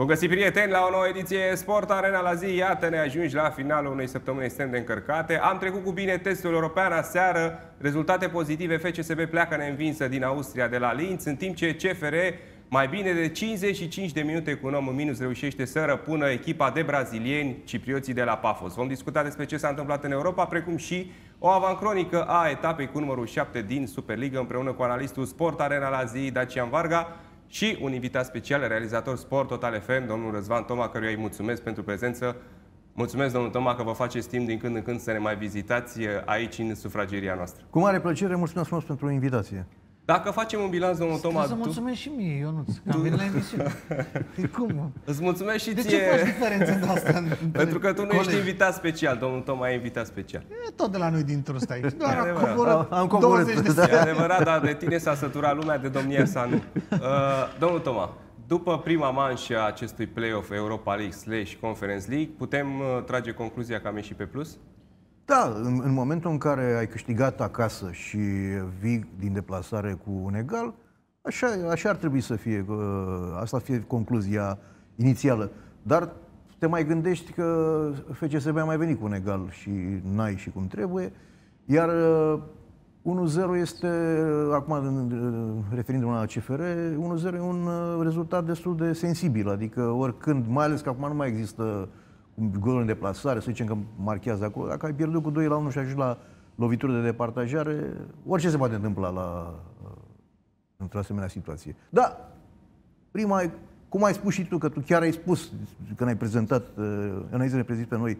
Bun găsit, prieteni, la o nouă ediție Sport Arena la zi. Iată, ne ajungi la finalul unei săptămâni extrem de încărcate. Am trecut cu bine testul european aseară. Rezultate pozitive, FCSB pleacă neînvinsă din Austria de la Linz, în timp ce CFR, mai bine de 55 de minute cu un om în minus, reușește să răpună echipa de brazilieni, ciprioții de la Pafos. Vom discuta despre ce s-a întâmplat în Europa, precum și o avancronică a etapei cu numărul 7 din Superliga, împreună cu analistul Sport Arena la zi, Dacian Varga, și un invitat special, realizator Sport Total FM, domnul Răzvan Toma, căruia îi mulțumesc pentru prezență. Mulțumesc, domnul Toma, că vă faceți timp din când în când să ne mai vizitați aici, în sufrageria noastră. Cu mare plăcere, mulțumesc frumos pentru invitație. Dacă facem un bilanț, domnul Toma, să mulțumesc și mie, Ionuț, că am venit la emisiune. Cum? Îți mulțumesc și ție. De ce faci diferența de asta? Pentru că tu nu ești invitat special, domnul Toma e invitat special. E tot de la noi dintr-un stai. Doar am coborât. E adevărat, dar de tine s-a săturat lumea, de domnia sa nu. Domnul Toma, după prima manșă a acestui play-off Europa League/Conference League, putem trage concluzia că am ieșit pe plus? Da, în momentul în care ai câștigat acasă și vii din deplasare cu un egal, așa ar trebui să fie. Asta fie concluzia inițială. Dar te mai gândești că FCSB a mai venit cu un egal și n-ai și cum trebuie. Iar 1-0 este, acum referindu-mă la CFR, 1-0 e un rezultat destul de sensibil. Adică oricând, mai ales că acum nu mai există golul în deplasare, să zicem că marchează acolo. Dacă ai pierdut cu 2-1 și ajungi la lovitură de departajare, orice se poate întâmpla într-o asemenea situație. Da, prima, cum ai spus și tu, că tu chiar ai spus când ai prezentat, înainte de prezint pe noi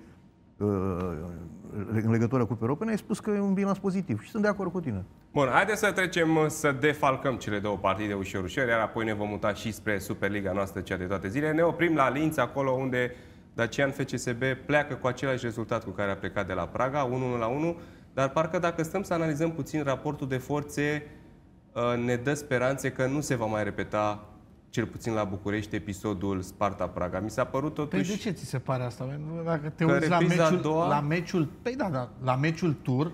în legătură cu europene, ai spus că e un bilanț pozitiv și sunt de acord cu tine. Bun, haideți să trecem să defalcăm cele două partide ușor-ușor, iar apoi ne vom muta și spre Superliga noastră, cea de toate zile. Ne oprim la Linz, acolo unde Dacian FCSB pleacă cu același rezultat cu care a plecat de la Praga, 1-1, dar parcă dacă stăm să analizăm puțin raportul de forțe, ne dă speranțe că nu se va mai repeta, cel puțin la București, episodul Sparta Praga. Mi s-a părut totuși... Păi de ce ți se pare asta? Dacă te uiți la meciul tur,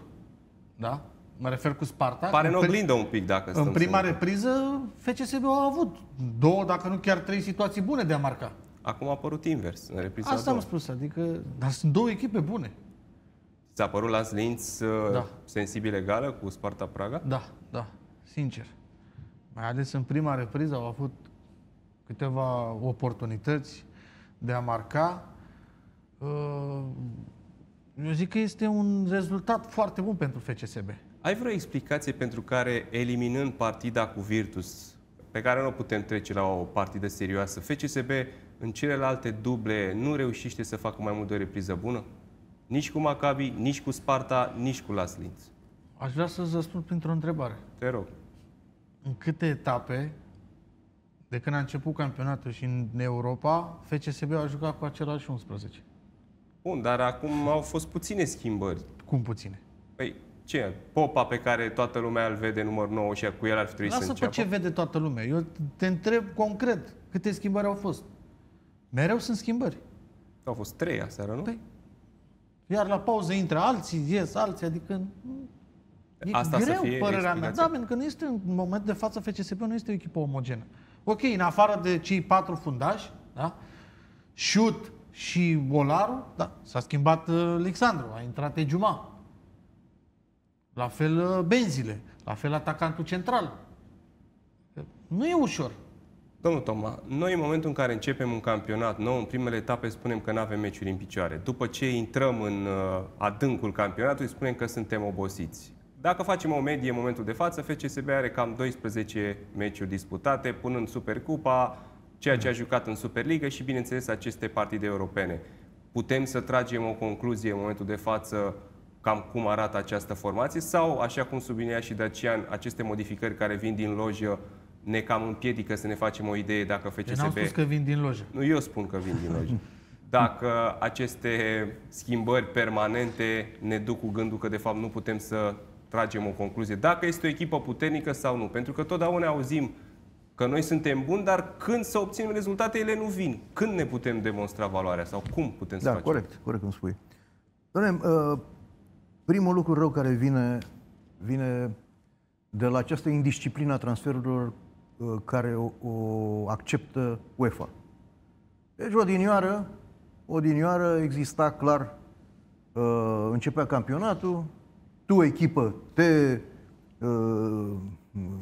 da? Mă refer cu Sparta. Pare în oglindă un pic, dacă stăm. În prima repriză, FCSB a avut două, dacă nu chiar trei situații bune de a marca. Acum a apărut invers, în repriza asta am spus, adică... Dar sunt două echipe bune. Ți-a părut la Linz sensibil egală cu Sparta Praga? Da, da, sincer. Mai ales în prima repriză au avut câteva oportunități de a marca. Eu zic că este un rezultat foarte bun pentru FCSB. Ai vreo explicație pentru care, eliminând partida cu Virtus, pe care nu putem trece la o partidă serioasă, FCSB în celelalte duble nu reușește să facă mai mult de o repriză bună? Nici cu Maccabi, nici cu Sparta, nici cu Las Linz. Aș vrea să-ți răspund printr-o întrebare. Te rog. În câte etape, de când a început campionatul și în Europa, FCSB a jucat cu același 11? Bun, dar acum au fost puține schimbări. Cum puține? Păi, ce? Popa, pe care toată lumea îl vede număr 9 și cu el ar fi trebuit să înceapă. Lasă pe ce vede toată lumea. Eu te întreb concret câte schimbări au fost. Mereu sunt schimbări. Au fost 3 aseară, nu? Păi, iar la pauză intră alții, ies alții, adică... E asta greu, să fie părerea mea. Da, pentru că nu este, în moment de față, FCSB nu este o echipă omogenă. Ok, în afară de cei 4 fundași, da? Șut și Olaru, da, s-a schimbat Alexandru, a intrat Egiuma. La fel Benzile, la fel atacantul central. Nu e ușor. Domnul Toma, noi în momentul în care începem un campionat nou, în primele etape spunem că nu avem meciuri în picioare. După ce intrăm în adâncul campionatului, spunem că suntem obosiți. Dacă facem o medie în momentul de față, FCSB are cam 12 meciuri disputate, punând Supercupa, ceea ce a jucat în Superliga și, bineînțeles, aceste partide europene. Putem să tragem o concluzie în momentul de față cam cum arată această formație sau, așa cum sublinia și Dacian, aceste modificări care vin din lojă ne cam împiedică să ne facem o idee dacă FCSB... N-am spus că vin din lojă. Nu, eu spun că vin din lojă. Dacă aceste schimbări permanente ne duc cu gândul că de fapt nu putem să tragem o concluzie. Dacă este o echipă puternică sau nu. Pentru că totdeauna auzim că noi suntem buni, dar când să obținem rezultate, ele nu vin. Când ne putem demonstra valoarea sau cum putem să facem? Da, corect cum spui. Doamne, primul lucru rău care vine de la această indisciplină a transferurilor care o acceptă UEFA. Deci odinioară exista clar, începea campionatul, tu echipă te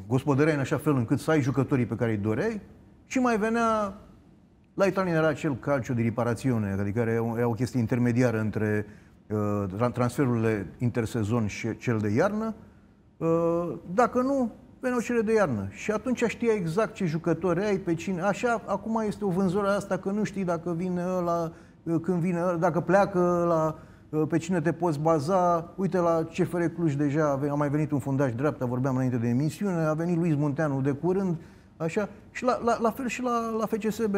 gospodăreai în așa fel încât să ai jucătorii pe care îi doreai și mai venea, la italian era acel calcio di riparazione, adică era o chestie intermediară între transferurile intersezon și cel de iarnă, dacă nu, veneau cele de iarnă. Și atunci știai exact ce jucători ai, pe cine. Așa, acum este o vânzare asta că nu știi dacă vine ăla, când vine ăla, dacă pleacă ăla, pe cine te poți baza. Uite, la CFR Cluj deja a mai venit un fundaș dreapta, vorbeam înainte de emisiune, a venit Luis Munteanu de curând, așa, și la fel și la FCSB.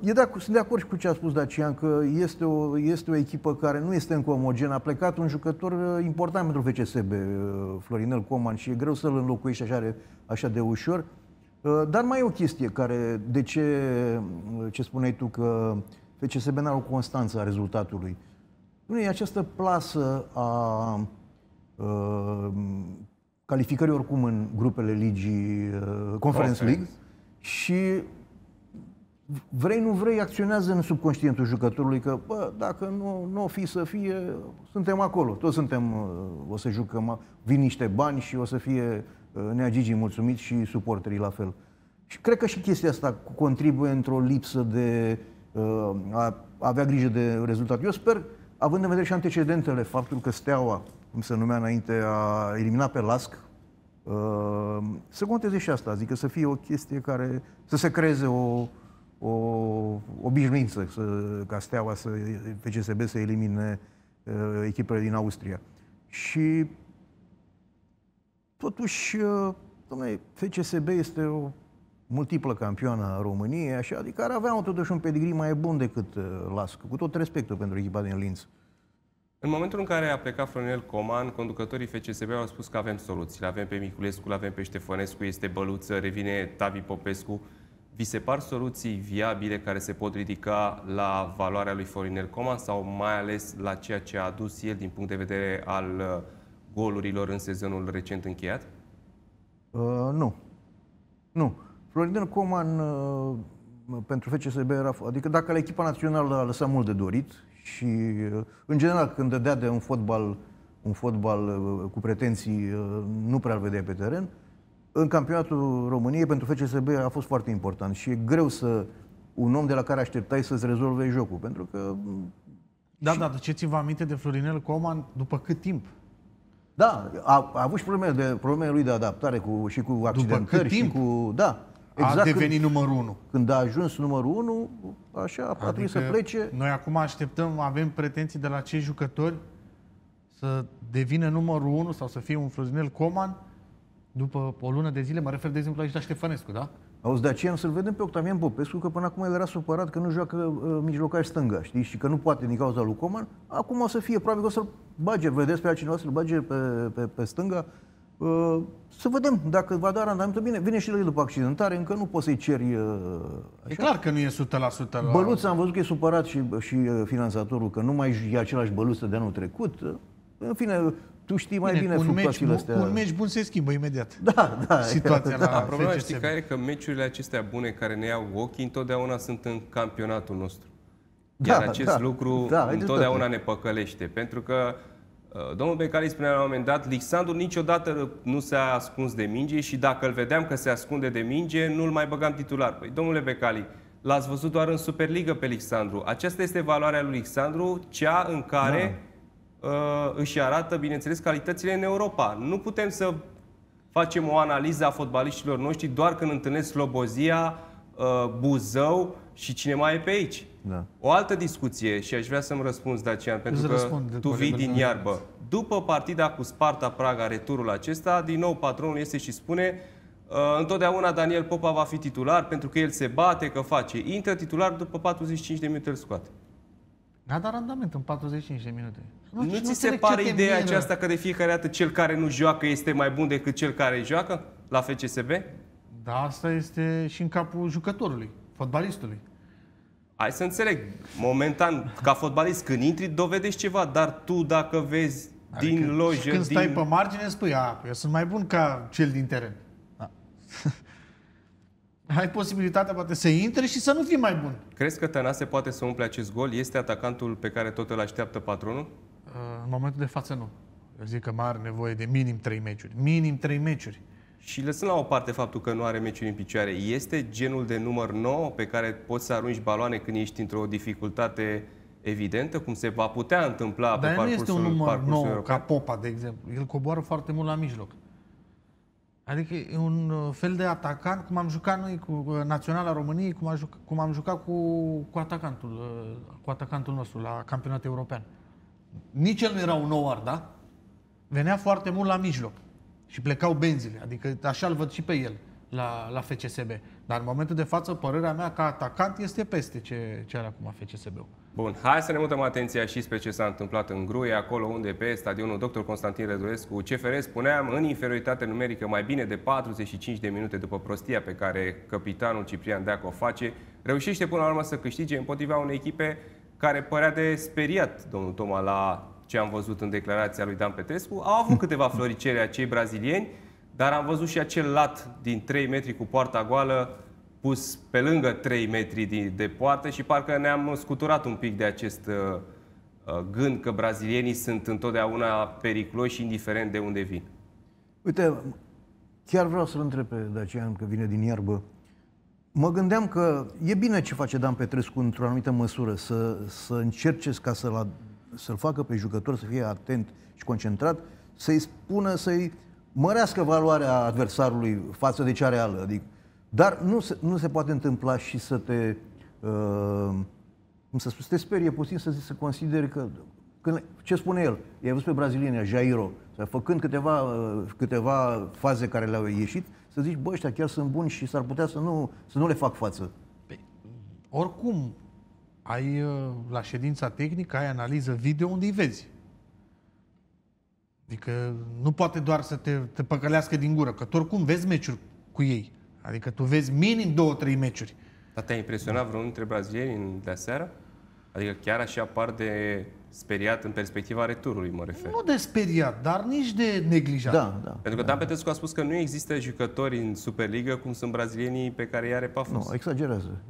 Sunt de acord și cu ce a spus Dacian, că este o echipă care nu este încă omogenă. A plecat un jucător important pentru FCSB, Florinel Coman, și e greu să-l înlocuiești așa de ușor. Dar mai e o chestie care, de ce spuneai tu, că FCSB n-are o constanță a rezultatului. Nu e această plasă a calificării oricum în grupele ligii Conference League și... Vrei, nu vrei, acționează în subconștientul jucătorului că, bă, dacă nu o fi să fie, suntem acolo. Toți suntem, o să jucăm, vin niște bani și o să fie neagigii mulțumiți și suporterii la fel. Și cred că și chestia asta contribuie într-o lipsă de a avea grijă de rezultat. Eu sper, având în vedere și antecedentele, faptul că Steaua, cum se numea înainte, a eliminat pe LASC, să conteze și asta, adică să fie o chestie care, să se creeze o obișnuință ca Steaua, FCSB să elimine echipele din Austria. Și totuși, dom'le, FCSB este o multiplă campioană a României, așa, adică ar avea totuși un pedigrii mai bun decât LASC, cu tot respectul pentru echipa din Linz. În momentul în care a plecat Florinel Coman, conducătorii FCSB au spus că avem soluții. L-avem pe Miculescu, l-avem pe Ștefănescu, este Băluță, revine Tavi Popescu. Vi se par soluții viabile care se pot ridica la valoarea lui Florinel Coman sau mai ales la ceea ce a adus el din punct de vedere al golurilor în sezonul recent încheiat? Nu. Nu. Florinel Coman pentru FCSB era... Adică dacă la echipa națională a lăsat mult de dorit și în general când dădea de un fotbal cu pretenții nu prea îl vedea pe teren, în campionatul României, pentru FCSB a fost foarte important și e greu să un om de la care așteptai să-ți rezolve jocul, pentru că... Da, și... dar ce ți-vă aminte de Florinel Coman după cât timp? Da, a avut și probleme lui de adaptare și cu accidentări și cu... Da, exact, a devenit numărul 1. Când a ajuns numărul 1, așa, adică a trebuit să plece... Noi acum așteptăm, avem pretenții de la cei jucători să devină numărul 1 sau să fie un Florinel Coman după o lună de zile, mă refer, de exemplu, aici la Ștefănescu, da? Auzi, de aceea să-l vedem pe Octavian Popescu, că până acum el era supărat că nu joacă mijlocaș stânga, știi? Și că nu poate din cauza lui Coman. Acum o să fie, probabil că o să-l bage, vedeți pe altcineva să-l bage pe stânga. Să vedem dacă va da randamentul bine. Vine și el după accidentare, încă nu poți să-i ceri așa. E clar că nu e 100%. Băluț, am văzut că e supărat și finanțatorul, că nu mai e același Băluță de anul trecut. În fine... Tu știi mai bine fluctuațiile astea. Un meci bun se schimbă imediat. Da, da. Situația la problema, știi care e, că meciurile acestea bune care ne iau ochii întotdeauna sunt în campionatul nostru. Iar acest lucru întotdeauna ne păcălește. Pentru că domnul Becali spunea la un moment dat, Alexandru niciodată nu s-a ascuns de minge și dacă îl vedeam că se ascunde de minge, nu-l mai băgam titular. Păi, domnule Becali, l-ați văzut doar în Superliga pe Alexandru. Aceasta este valoarea lui Alexandru, cea în care... își arată, bineînțeles, calitățile în Europa. Nu putem să facem o analiză a fotbaliștilor noștri doar când întâlnesc Slobozia, Buzău și cine mai e pe aici. Da. O altă discuție și aș vrea să-mi răspunzi, Dacian, pentru că tu vii din iarbă. După partida cu Sparta Praga, returul acesta, din nou patronul este și spune întotdeauna Daniel Popa va fi titular pentru că el se bate, că face. Intră titular, după 45 de minute îl scoate. N-a dat randament în 45 de minute. Nu ți se pare ideea aceasta că de fiecare dată cel care nu joacă este mai bun decât cel care joacă la FCSB? Da, asta este și în capul jucătorului, fotbalistului. Hai să înțeleg. Momentan, ca fotbalist, când intri, dovedești ceva, dar tu dacă vezi adică din lojă... Când stai pe margine, spui, eu sunt mai bun ca cel din teren. Da. ai posibilitatea poate să intri și să nu fii mai bun. Crezi că Tănase poate să umple acest gol? Este atacantul pe care tot îl așteaptă patronul? În momentul de față nu. Eu zic că mai are nevoie de minim 3 meciuri. Minim 3 meciuri. Și lăsând la o parte faptul că nu are meciuri în picioare, este genul de număr 9 pe care poți să arunci baloane când ești într-o dificultate evidentă, cum se va putea întâmpla pe parcursul european? Dar nu este un număr 9 ca Popa, de exemplu. El coboară foarte mult la mijloc. Adică e un fel de atacant, cum am jucat noi cu Naționala României, cum am jucat cu atacantul nostru la campionatul european. Nici el nu era un nouar, da? Venea foarte mult la mijloc și plecau benzile. Adică așa îl văd și pe el la FCSB. Dar în momentul de față, părerea mea ca atacant este peste ce are acum FCSB-ul. Bun, hai să ne mutăm atenția și spre ce s-a întâmplat în Gruie, acolo unde pe stadionul Dr. Constantin Rădulescu, CFR, spuneam, în inferioritate numerică mai bine de 45 de minute după prostia pe care căpitanul Ciprian Deac o face, reușește până la urmă să câștige împotriva unei echipe care părea de speriat, domnul Toma, la ce am văzut în declarația lui Dan Petrescu. Au avut câteva floricere acei brazilieni, dar am văzut și acel lat din 3 metri cu poarta goală pus pe lângă 3 metri de poartă și parcă ne-am scuturat un pic de acest gând că brazilienii sunt întotdeauna periculoși, indiferent de unde vin. Uite, chiar vreau să-l întreb pe Dacian, că vine din iarbă. Mă gândeam că e bine ce face Dan Petrescu într-o anumită măsură, să încerce ca să-l facă pe jucător să fie atent și concentrat, să-i spună, să-i mărească valoarea adversarului față de cea reală. Adică, dar nu se poate întâmpla și să te, cum să spun, să te sperie puțin, să consideri că, ce spune el, i-ai văzut pe brazilienii, Jairo, făcând câteva faze care le-au ieșit, să zici, bă, ăștia chiar sunt buni și s-ar putea să nu le fac față. Păi, oricum, ai la ședința tehnică, ai analiză video unde îi vezi. Adică nu poate doar să te păcălească din gură, că tu oricum vezi meciuri cu ei. Adică tu vezi minim 2-3 meciuri. Dar te-a impresionat vreunul dintre brazilieni de aseară? Adică chiar așa par de speriat în perspectiva returului, mă refer. Nu de speriat, dar nici de neglijat. Da. Pentru că Dan Petrescu a spus că nu există jucători în Superliga cum sunt brazilienii pe care i-are Pafos. Nu, exagerează.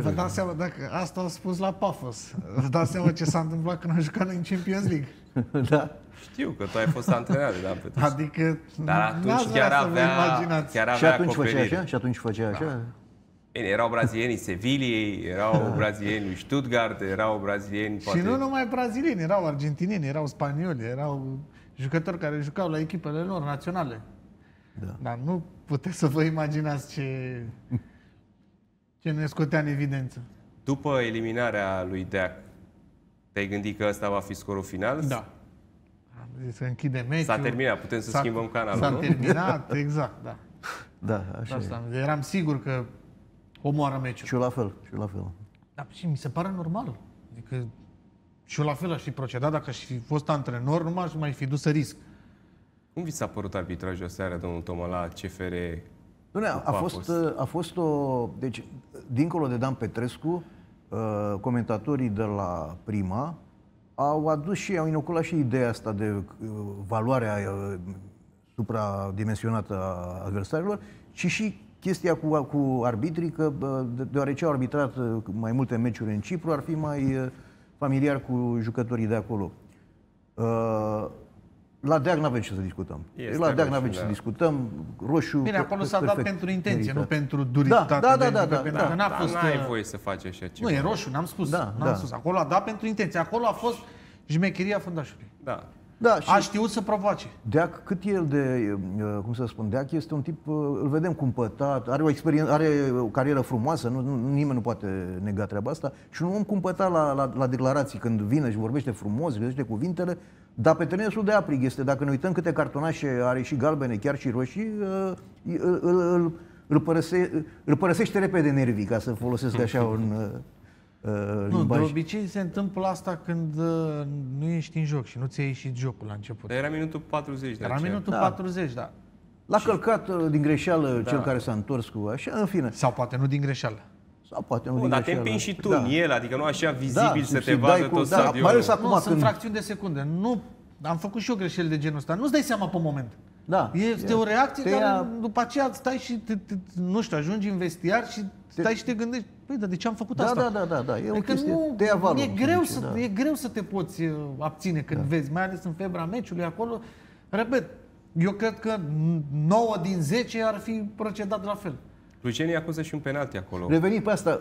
Vă dați seama, dacă asta a spus la Pafos, vă dați seama ce s-a întâmplat când am jucat noi în Champions League. Da. Știu că tu ai fost antrenat de Dan Petrescu. Adică, dar atunci chiar avea și atunci acoperire. Făcea așa? Și atunci făcea așa? Da. Bine, erau brazilienii Seviliei, erau brazilienii Stuttgart, erau brazilieni... Și poate... nu numai brazilieni, erau argentinieni, erau spanioli, erau jucători care jucau la echipele lor naționale. Da. Dar nu puteți să vă imaginați ce ne scotea în evidență. După eliminarea lui Deac, te-ai gândit că ăsta va fi scorul final? Da. Am zis că închide meciul. S-a terminat, putem să schimbăm canalul, nu? S-a terminat, exact, da. Da, așa e. Eram sigur că omoară meciul. Și eu la fel, Da, și mi se pare normal. Adică și eu la fel aș fi procedat, dacă aș fi fost antrenor, nu m-aș mai fi dus să risc. Cum vi s-a părut arbitrajul aseară, domnul Toma, la CFR? A fost o... Deci, dincolo de Dan Petrescu, comentatorii de la Prima au adus și, au inoculat și ideea asta de valoarea supradimensionată a adversarilor, ci și chestia cu arbitrii, că deoarece au arbitrat mai multe meciuri în Cipru, ar fi mai familiar cu jucătorii de acolo. La Deac n-avem ce să discutăm. La Deac n-avem ce să discutăm. Roșu... Bine, acolo s-a dat pentru intenție, nu pentru duritate. Da. N-ai voie să faci așa ceva. Nu, e roșu, n-am spus. Acolo a dat pentru intenție. Acolo a fost jmecheria fundașului. Da. Da, a știut să provoace. Deac, cât el de, cum să spun, Deac este un tip, îl vedem cumpătat, are o experiență, are o carieră frumoasă, nimeni nu poate nega treaba asta, și un om cumpătat la declarații, când vine și vorbește frumos, găsește cuvintele, dar pe terenul de aprig este, dacă ne uităm câte cartonașe are și galbene, chiar și roșii, îl părăsește repede nervii, ca să folosesc așa un... Nu, de obicei se întâmplă asta când nu ești în joc și nu ți-a ieșit jocul la început. Dar era minutul 40. Era minutul 40, da. L-a călcat din greșeală cel care s-a întors cu așa, în fine. Sau poate nu din greșeală. Sau poate nu din greșeală. Dar te împingi și tu în el, adică nu așa vizibil să te vadă tot stadionul. Mai ales acum, sunt fracțiuni de secunde. Am făcut și eu greșeli de genul ăsta. Nu-ți dai seama pe moment. Da. Este o reacție, dar după aceea stai și, nu știu, ajungi în vestiar și stai și te gândești, păi, dar de ce am făcut asta? Da, e o chestie, te avală. E greu să te poți abține când vezi, mai ales în febra meciului acolo. Repet, eu cred că 9 din 10 ar fi procedat la fel. Clujenii acuză și un penalti acolo. Revenind pe asta,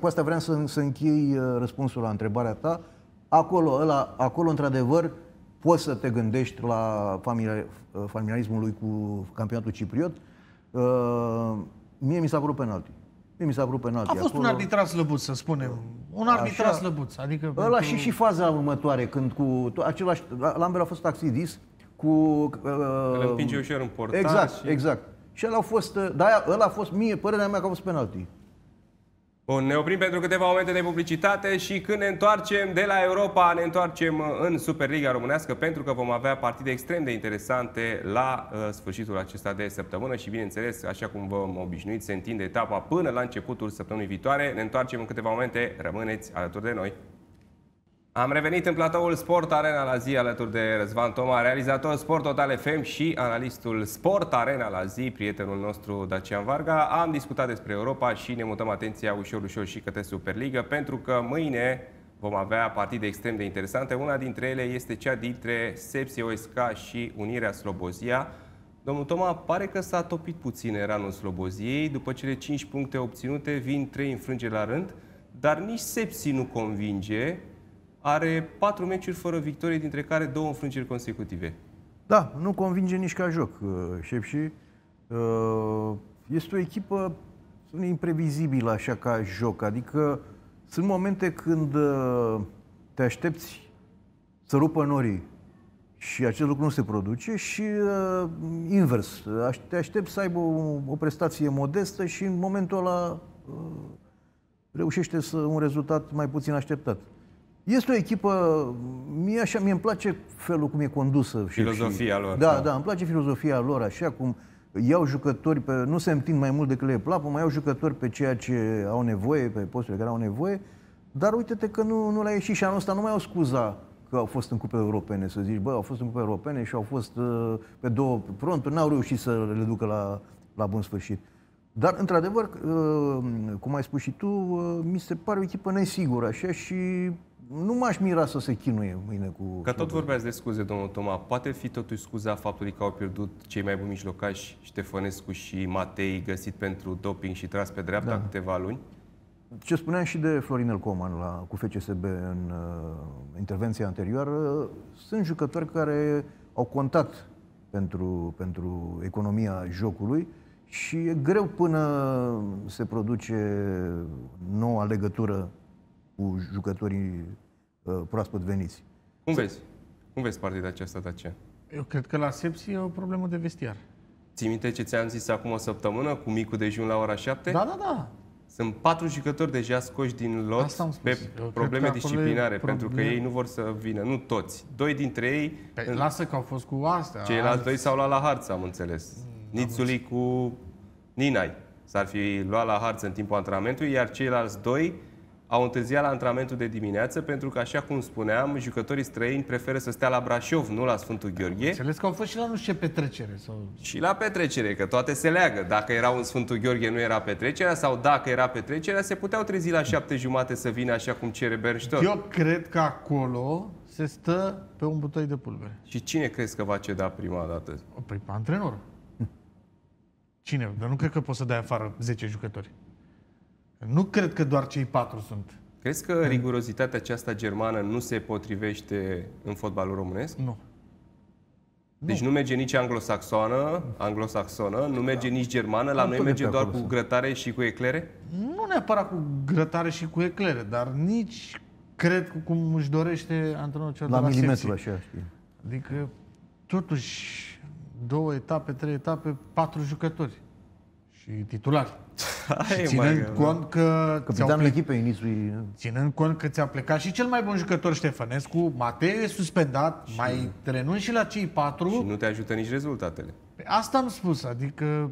cu asta vreau să închei răspunsul la întrebarea ta. Acolo într-adevăr, poți să te gândești la familiarismul lui cu campionatul cipriot. Mie mi s-a părut penalti. A fost acolo un arbitrat slăbuț, să spunem. Un arbitrat slăbuț. Adică ăla pentru... și faza următoare, când cu același... Lambert a fost taxidis cu... îl împinge ușor în portar. Exact. Și ăla a fost... Da, ăla a fost, părerea mea că a fost penalti. Bun, ne oprim pentru câteva momente de publicitate și când ne întoarcem de la Europa, ne întoarcem în Superliga Românească, pentru că vom avea partide extrem de interesante la sfârșitul acesta de săptămână și, bineînțeles, așa cum v-am obișnuit, se întinde etapa până la începutul săptămânii viitoare. Ne întoarcem în câteva momente, rămâneți alături de noi. Am revenit în platoul Sport Arena la zi alături de Răzvan Toma, realizator Sport Total FM și analistul Sport Arena la zi, prietenul nostru Dacian Varga. Am discutat despre Europa și ne mutăm atenția ușor și către Superliga, pentru că mâine vom avea partide extrem de interesante. Una dintre ele este cea dintre Sepsi OSK și Unirea Slobozia. Domnul Toma, pare că s-a topit puțin eranul Sloboziei. După cele 5 puncte obținute vin 3 înfrângeri la rând, dar nici Sepsi nu convinge. Are 4 meciuri fără victorie, dintre care 2 înfrângeri consecutive. Da, nu convinge nici ca joc, Șepși. Este o echipă imprevizibilă așa ca joc. Adică sunt momente când te aștepți să rupă norii și acest lucru nu se produce și invers. Te aștepți să aibă o prestație modestă și în momentul ăla reușește un rezultat mai puțin așteptat. Este o echipă, mie îmi place felul cum e condusă. Filozofia lor. Da, îmi place filozofia lor, așa cum iau jucători, nu se întind mai mult decât le plapă, mai iau jucători pe ceea ce au nevoie, pe posturile care au nevoie, dar uite-te că nu le-a ieșit și anul ăsta nu mai au scuza că au fost în cupe europene, să zici, bă, au fost în cupe europene și au fost pe 2 fronturi, n-au reușit să le ducă la bun sfârșit. Dar, într-adevăr, cum ai spus și tu, mi se pare o echipă nesigură, așa, și... Nu m-aș mira să se chinuie mâine cu... Că tot vorbeați de scuze, domnul Toma. Poate fi totuși scuza faptului că au pierdut cei mai buni mijlocași, Ștefănescu și Matei, găsit pentru doping și tras pe dreapta câteva luni? Ce spuneam și de Florinel Coman cu FCSB în intervenția anterioară, sunt jucători care au contat pentru economia jocului și e greu până se produce noua legătură cu jucătorii proaspăt veniți. Cum vezi? Cum vezi partida aceasta, Dacia? Eu cred că la Sepsi e o problemă de vestiar. Ții minte ce ți-am zis acum o săptămână cu micul dejun la ora 7? Da. Sunt 4 jucători deja scoși din lot pe probleme disciplinare, pentru că ei nu vor să vină, nu toți. 2 dintre ei... Lasă că au fost cu astea. Ceilalți 2 s-au luat la harță, am înțeles. Nițului cu Ninai s-ar fi luat la harță în timpul antrenamentului, iar ceilalți 2 au întârziat la antrenamentul de dimineață pentru că, așa cum spuneam, jucătorii străini preferă să stea la Brașov, nu la Sfântul Gheorghe. Înțeles că au fost și la nu știu ce petrecere. Și la petrecere, că toate se leagă. Dacă erau în Sfântul Gheorghe, nu era petrecerea, sau dacă era petrecerea, se puteau trezi la 7:30 să vină așa cum cere Bernstein. Eu cred că acolo se stă pe un butoi de pulbere. Și cine crezi că va ceda prima dată? Păi, antrenorul. Cine? Dar nu cred că poți să dai afară 10 jucători. Nu cred că doar cei 4 sunt. Crezi că rigurozitatea aceasta germană nu se potrivește în fotbalul românesc? Nu. Deci nu merge nici anglosaxonă, nu merge nici germană, la noi merge doar cu grătare și cu eclere? Nu neapărat cu grătare și cu eclere, dar nici cred cum își dorește antrenorul cel de la milimetru, așa, știi. Adică, totuși, 2 etape, 3 etape, 4 jucători. Și titulari. Ținând cont că ți-a plecat și cel mai bun jucător, Ștefănescu, Matei e suspendat, mai renunți și la cei 4. Și nu te ajută nici rezultatele. Asta am spus, adică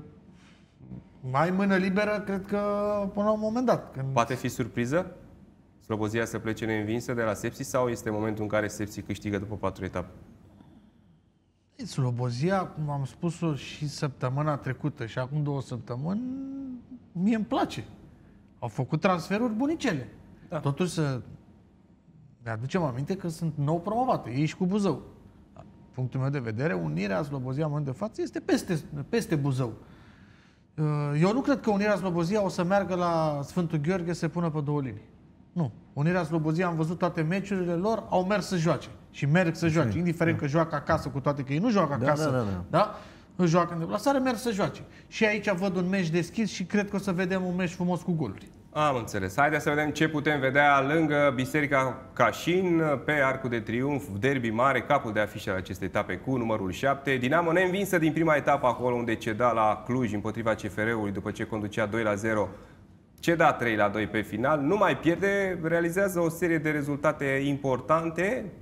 mai mână liberă, cred că până la un moment dat. Poate fi surpriză? Slobozia să plece neînvinsă de la Sepsi sau este momentul în care Sepsi câștigă după 4 etape? Slobozia, cum am spus-o și săptămâna trecută și acum 2 săptămâni, mie îmi place. Au făcut transferuri bunicele. Da. Totuși să ne aducem aminte că sunt nou promovate. Ei și cu Buzău. Punctul meu de vedere, Unirea Slobozia în momentul de față este peste Buzău. Eu nu cred că Unirea Slobozia o să meargă la Sfântul Gheorghe să se pună pe 2 linii. Nu. Unirea Slobozia, am văzut toate meciurile lor, au mers să joace. Și merg să joace, indiferent că joacă acasă, cu toate că ei nu joacă acasă. Da? Joacă în deplasare, merg să joace. Și aici văd un meci deschis și cred că o să vedem un meci frumos cu goluri. Am înțeles. Haideți să vedem ce putem vedea lângă Biserica Cașin, pe Arcul de Triunf, derby mare, capul de afiș al acestei etape cu numărul 7. Dinamo neînvinsă din prima etapă, acolo unde ceda la Cluj împotriva CFR-ului după ce conducea 2-0. Ceda 3-2 pe final, nu mai pierde, realizează o serie de rezultate importante,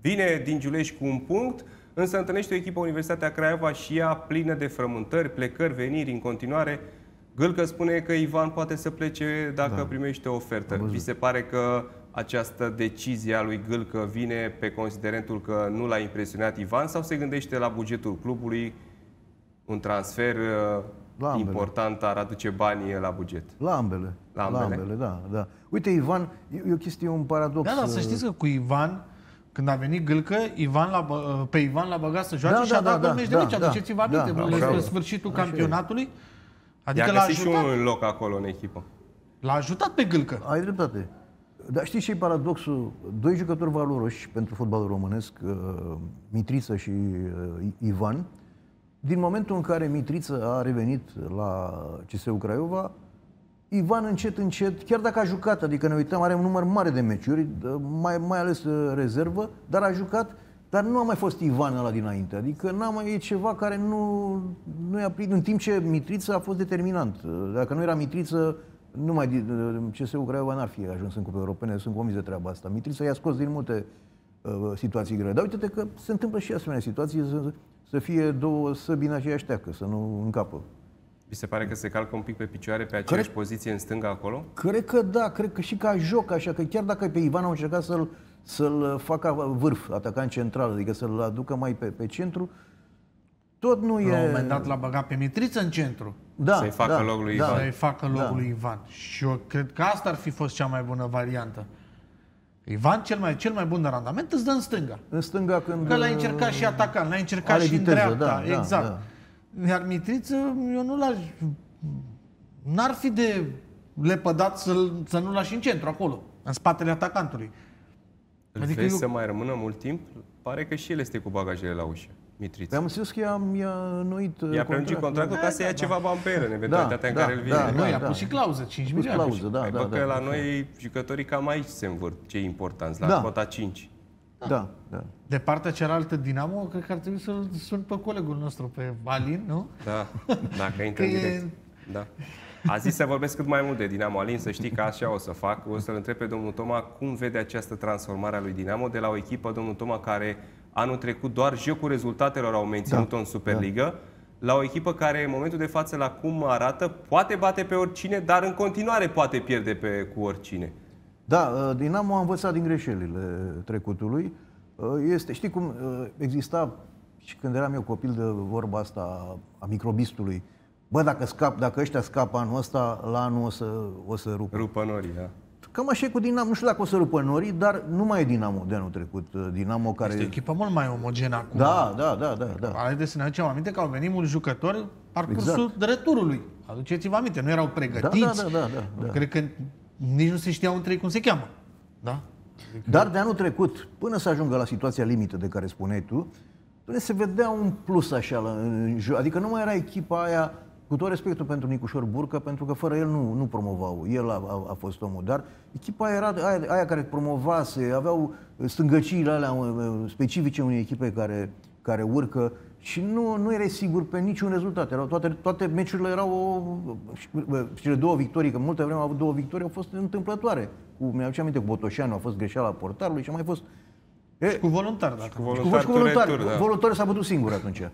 vine din Giulești cu 1 punct, însă întâlnește o echipă Universitatea Craiova și ea plină de frământări, plecări, veniri în continuare. Gâlcă spune că Ivan poate să plece dacă primește o ofertă. Vi se pare că această decizie a lui Gâlcă vine pe considerentul că nu l-a impresionat Ivan sau se gândește la bugetul clubului, un transfer... important ar aduce banii la buget. La ambele. La ambele, da. Uite, Ivan, e o chestie, un paradox. Da, să știți că cu Ivan, când a venit Gâlcă, pe Ivan l-a băgat să joace și a dat un meci de meci. Aduceți-vă aminte, la sfârșitul campionatului. Adică l-a ajutat. Și un loc acolo în echipă. L-a ajutat pe Gâlcă. Ai dreptate. Dar știți ce e paradoxul? 2 jucători valoroși pentru fotbalul românesc, Mitriță și Ivan. Din momentul în care Mitriță a revenit la CSU Craiova, Ivan încet, încet, chiar dacă a jucat, adică ne uităm, are un număr mare de meciuri, mai ales rezervă, dar a jucat, dar nu a mai fost Ivan ăla dinainte. Adică e ceva care nu i-a prins, în timp ce Mitriță a fost determinant. Dacă nu era Mitriță, numai CSU Craiova n-ar fi ajuns în Cupe Europene, sunt convins de treaba asta. Mitriță i-a scos din multe situații grele. Dar uite-te că se întâmplă și asemenea situații, să fie două săbi în aceeași teacă, să nu încapă. Vi se pare că se calcă un pic pe picioare pe aceeași poziție în stânga acolo? Cred că da, cred că și ca joc, așa că chiar dacă pe Ivan au încercat să-l facă vârf, atacant central, adică să-l aducă mai pe centru, tot nu e... La un moment dat l-a băgat pe Mitriță în centru. Da, să-i facă loc lui Ivan. Să-i facă loc lui Ivan. Și eu cred că asta ar fi fost cea mai bună variantă. Ivan, cel mai bun de randament, îți dă în stânga. În stânga când... Că l-ai încercat și atacant, l-ai încercat și viteză, în dreapta. Da, exact. Da. Iar Mitriță, eu nu l-aș... N-ar fi de lepădat să nu-l lași în centru, acolo, în spatele atacantului. Adică vezi să mai rămână mult timp? Pare că și el este cu bagajele la ușă. Mitriță. Am zis că i-a înnoit contractul ca să ia ceva bani pe el, în eventualitatea în care îl vine. Noi a pus și clauză, 5 milioane. Pentru că la noi jucătorii cam aici se învârt cei importanți, la cota 5. Da. De partea cealaltă, Dinamo, cred că ar trebui să-l sun pe colegul nostru, pe Alin, nu? Da, dacă intră în direct. Da. A zis să vorbesc cât mai mult de Dinamo. Alin, să știi că așa o să fac. O să-l întreb pe domnul Toma cum vede această transformare a lui Dinamo de la o echipă, domnul Toma, care anul trecut doar jocul rezultatelor au menținut-o în Superliga, la o echipă care în momentul de față, la cum arată, poate bate pe oricine, dar în continuare poate pierde cu oricine. Da, Dinamo a învățat din greșelile trecutului. Știi cum exista și când eram eu copil de vorba asta a microbistului, bă, dacă ăștia scapă anul ăsta, la anul o să rupă norii, da. Cam așa e cu Dinamo. Nu știu dacă o să rupă norii, dar nu mai e Dinamo de anul trecut. Dinamo care... Este o echipă mult mai omogenă acum. Da. Haideți să ne aducem aminte că au venit mulți jucători parcursul returului. Aduceți-vă aminte, nu erau pregătiți. Da. Cred că nici nu se știau între ei cum se cheamă. Da? Adică... Dar de anul trecut, până să ajungă la situația limită de care spuneai tu, se vedea un plus așa în joc. Adică nu mai era echipa aia. Cu tot respectul pentru Nicușor Burcă, pentru că fără el nu promovau. El a fost omul, dar echipa era aia care promovase, aveau stângăciile alea specifice unei echipe care urcă și nu era sigur pe niciun rezultat. Toate meciurile erau cele 2 victorii, că multă vreme au avut 2 victorii, au fost întâmplătoare. Mi-aduce aminte, cu Botoșani a fost greșeala portarului și a mai fost... Și cu voluntar, dacă... Voluntar s-a bătut singur atunci.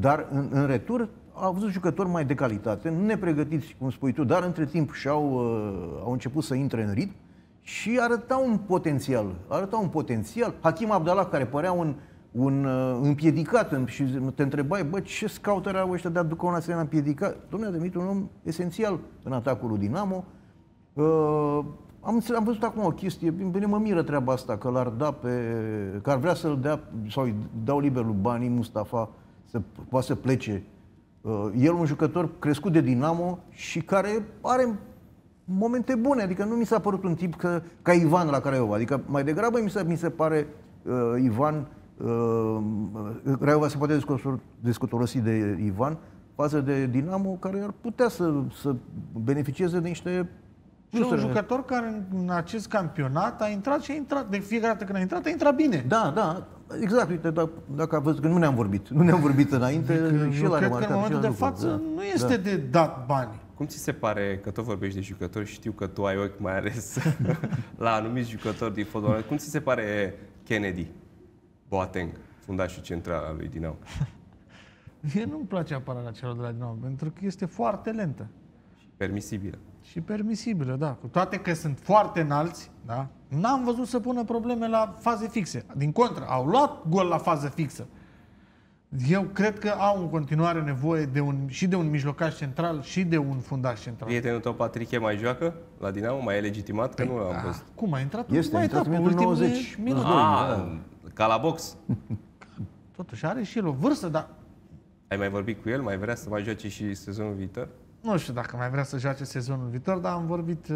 Dar în retur... Au văzut jucători mai de calitate, nepregătiți, cum spui tu, dar între timp au început să intre în ritm și arătau un potențial. Hakim Abdallah, care părea un un împiedicat și te întrebai, bă, ce scauter au ăștia de a ducă un asemenea împiedicat? Dom'le, demit un om esențial în atacul lui Dinamo. Am văzut acum o chestie, bine, mă miră treaba asta, că l-ar da pe, că ar vrea să-l dea, sau îi dau liber lui Bani Mustafa să poată să plece. El un jucător crescut de Dinamo și care are momente bune, adică nu mi s-a părut un tip ca Ivan la Craiova, adică mai degrabă mi se pare Ivan, Craiova se poate descotorosi de Ivan față de Dinamo, care ar putea să beneficieze de niște... Și un jucător care în acest campionat a intrat și a intrat. De fiecare dată când a intrat, a intrat bine. Da, da, exact. Uite, dacă a văzut că nu ne-am vorbit. Nu ne-am vorbit înainte. Și eu cred că în momentul de față nu este de dat bani. Cum ți se pare că tot vorbești de jucători? Știu că tu ai ochi mai ales la anumiți jucători din fotbal. Cum ți se pare Kennedy Boateng, fundașul central al lui Dinamo? Mie nu-mi place apărarea celor de la Dinamo, pentru că este foarte lentă. Permisibilă. Și permisibilă, da. Cu toate că sunt foarte înalți, da, n-am văzut să pună probleme la faze fixe. Din contră, au luat gol la fază fixă. Eu cred că au în continuare nevoie de un mijlocaș central și de un fundaș central. Prietenul tău, Patrick, mai joacă la Dinamo? Mai e legitimat? Că nu l-am văzut. Cum a intrat? Este intrat în ultimul 90 minute. Ca la box. Totuși are și el o vârstă, dar... Ai mai vorbit cu el? Mai vrea să mai joace și sezonul viitor? Nu știu dacă mai vrea să joace sezonul viitor, dar am vorbit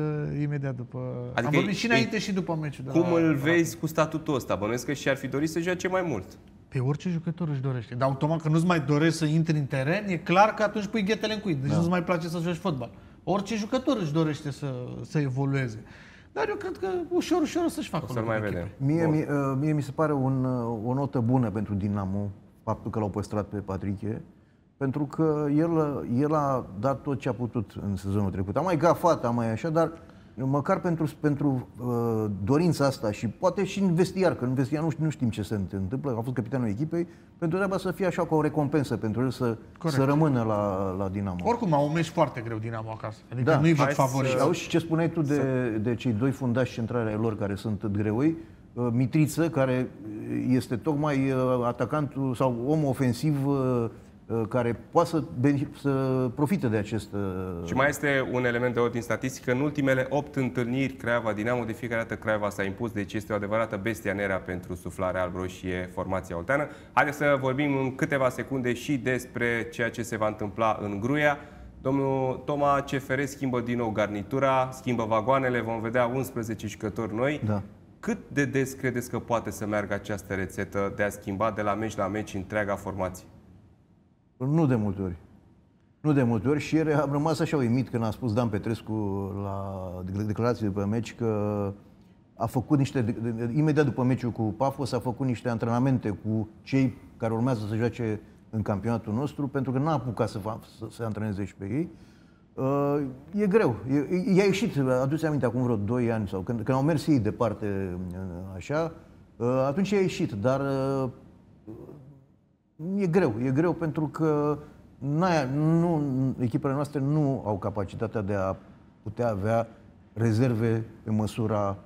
imediat după... Adică am vorbit și înainte și după meciul. Cum îl vezi cu statutul ăsta? Bănuiesc că și-ar fi dorit să joace mai mult. Pe orice jucător își dorește. Dar automat că nu-ți mai dorești să intri în teren, e clar că atunci pui ghetele în cuib. Deci da, nu-ți mai place să joci fotbal. Orice jucător își dorește să evolueze. Dar eu cred că ușor, ușor o să-și facă. O să mai vedem. Mie mi se pare o notă bună pentru Dinamo faptul că l-au păstrat pe Patrick. Pentru că el a dat tot ce a putut în sezonul trecut. A mai gafat, a mai așa, dar măcar pentru dorința asta și poate și în vestiar, că în vestiar nu știm ce se întâmplă, a fost capitanul echipei, pentru treaba să fie așa ca o recompensă pentru el să rămână la Dinamo. Oricum au un meci foarte greu Dinamo acasă, adică da, nu-i văd favoriți. Auzi ce spuneai tu de cei doi fundași centrali ai lor care sunt greoi, Mitriță, care este tocmai atacantul sau om ofensiv care poate să profite de acest... Și mai este un element de ordin statistică. În ultimele 8 întâlniri Craiova-Dinamo, de fiecare dată Craiova s-a impus, deci este o adevărată bestia nerea pentru suflarea albroșie formația olteană. Haideți să vorbim în câteva secunde și despre ceea ce se va întâmpla în Gruia. Domnul Toma, CFR schimbă din nou garnitura, schimbă vagoanele, vom vedea 11 jucători noi. Da. Cât de des credeți că poate să meargă această rețetă de a schimba de la meci la meci întreaga formație? Nu de multe ori. Nu de multe ori și ieri am rămas așa uimit când a spus Dan Petrescu la declarații după meci că a făcut niște, imediat după meciul cu Pafos, a făcut niște antrenamente cu cei care urmează să joace în campionatul nostru, pentru că n-a apucat să se antreneze și pe ei. E greu. I-a ieșit, aduți aminte, acum vreo 2 ani sau când au mers ei departe așa, atunci i-a ieșit, dar... E greu pentru că echipele noastre nu au capacitatea de a putea avea rezerve pe măsura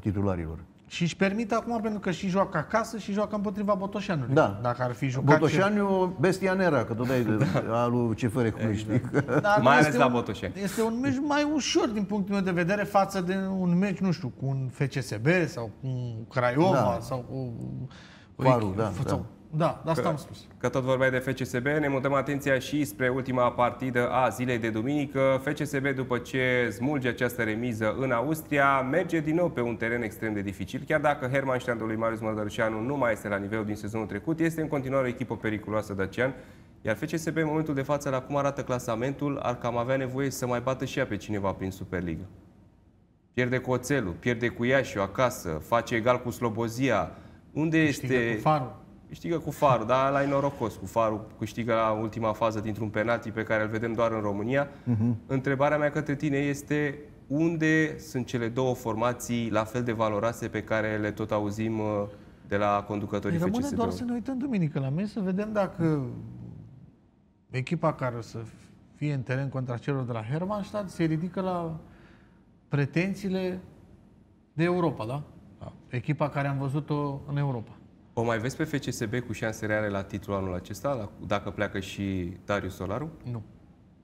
titularilor. Și își permit acum, pentru că și joacă acasă și joacă împotriva Botoșanului. Da. Dacă ar fi jucat... Botoșaniu, bestia nera, că tot de alu CFR, cum știi. Mai ales la Botoșani. Este un meci mai ușor din punctul meu de vedere față de un meci, nu știu, cu un FCSB sau cu Craiova, da, sau cu... Farul, da. Da, asta am spus. Că tot vorbeai de FCSB, ne mutăm atenția și spre ultima partidă a zilei de duminică. FCSB, după ce smulge această remiză în Austria, merge din nou pe un teren extrem de dificil. Chiar dacă Hermannstadtul lui Marius Mădălșanu nu mai este la nivelul din sezonul trecut, este în continuare o echipă periculoasă, Dacian. Iar FCSB, în momentul de față, la cum arată clasamentul, ar cam avea nevoie să mai bată și ea pe cineva prin Superliga. Pierde cu Oțelul, pierde cu Iașiu acasă, face egal cu Slobozia. Unde este... Câștigă cu Farul, dar ăla e norocos. Cu Farul câștigă la ultima fază dintr-un penalti pe care îl vedem doar în România. Întrebarea mea către tine este unde sunt cele două formații la fel de valoroase pe care le tot auzim de la conducătorii FCSB? Rămâne doar să ne uităm duminică la meci, să vedem dacă echipa care o să fie în teren contra celor de la Hermannstadt se ridică la pretențiile de Europa, da? Echipa care am văzut-o în Europa. O mai vezi pe FCSB cu șanse reale la titlu anul acesta, dacă pleacă și Darius Solaru? Nu.